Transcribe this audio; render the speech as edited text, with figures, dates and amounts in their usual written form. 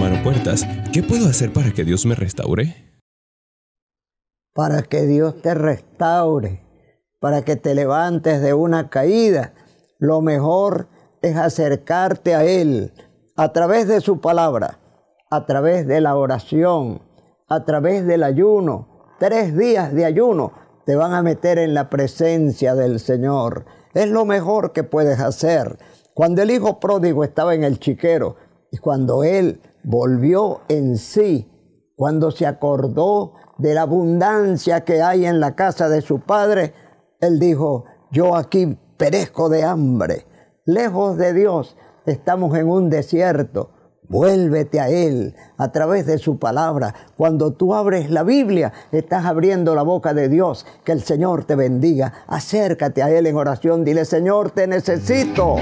Hermano Puertas, ¿qué puedo hacer para que Dios me restaure? Para que Dios te restaure, para que te levantes de una caída, lo mejor es acercarte a Él a través de su palabra, a través de la oración, a través del ayuno. 3 días de ayuno te van a meter en la presencia del Señor. Es lo mejor que puedes hacer. Cuando el hijo pródigo estaba en el chiquero y cuando él volvió en sí, cuando se acordó de la abundancia que hay en la casa de su padre, él dijo: yo aquí perezco de hambre, lejos de Dios, estamos en un desierto. Vuélvete a Él a través de su palabra. Cuando tú abres la Biblia, estás abriendo la boca de Dios. Que el Señor te bendiga. Acércate a Él en oración. Dile: Señor, te necesito.